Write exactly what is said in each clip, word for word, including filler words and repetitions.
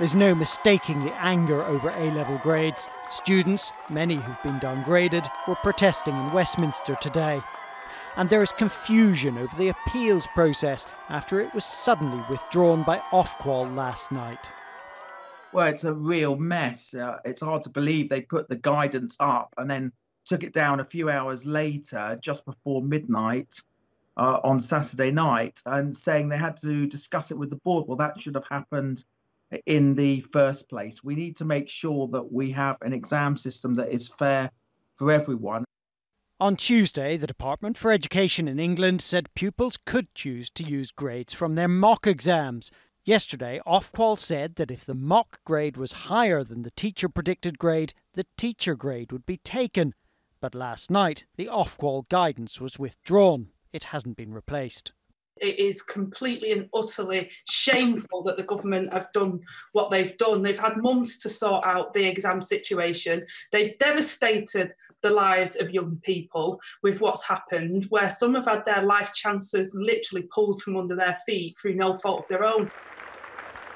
There's no mistaking the anger over A-level grades. Students, many who've been downgraded, were protesting in Westminster today. And there is confusion over the appeals process after it was suddenly withdrawn by Ofqual last night. Well, it's a real mess. Uh, it's hard to believe they put the guidance up and then took it down a few hours later, just before midnight uh, on Saturday night, and saying they had to discuss it with the board. Well, that should have happened in the first place. We need to make sure that we have an exam system that is fair for everyone. On Tuesday, the Department for Education in England said pupils could choose to use grades from their mock exams. Yesterday, Ofqual said that if the mock grade was higher than the teacher-predicted grade, the teacher grade would be taken. But last night, the Ofqual guidance was withdrawn. It hasn't been replaced. It is completely and utterly shameful that the government have done what they've done. They've had months to sort out the exam situation. They've devastated the lives of young people with what's happened, where some have had their life chances literally pulled from under their feet through no fault of their own.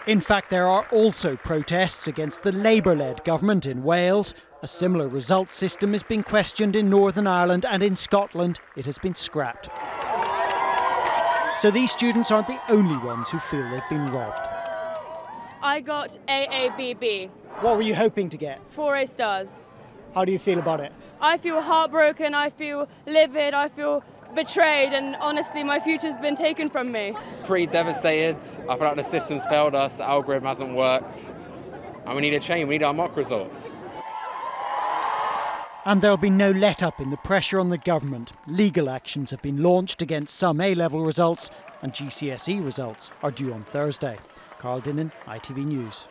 In fact, there are also protests against the Labour-led government in Wales. A similar result system is being questioned in Northern Ireland, and in Scotland it has been scrapped. So these students aren't the only ones who feel they've been robbed. I got A A B B. What were you hoping to get? Four A stars. How do you feel about it? I feel heartbroken, I feel livid, I feel betrayed, and honestly my future's been taken from me. Pretty devastated. I feel like the system's failed us, the algorithm hasn't worked, and we need a change, we need our mock results. And there'll be no let-up in the pressure on the government. Legal actions have been launched against some A-level results, and G C S E results are due on Thursday. Carl Dinnen, I T V News.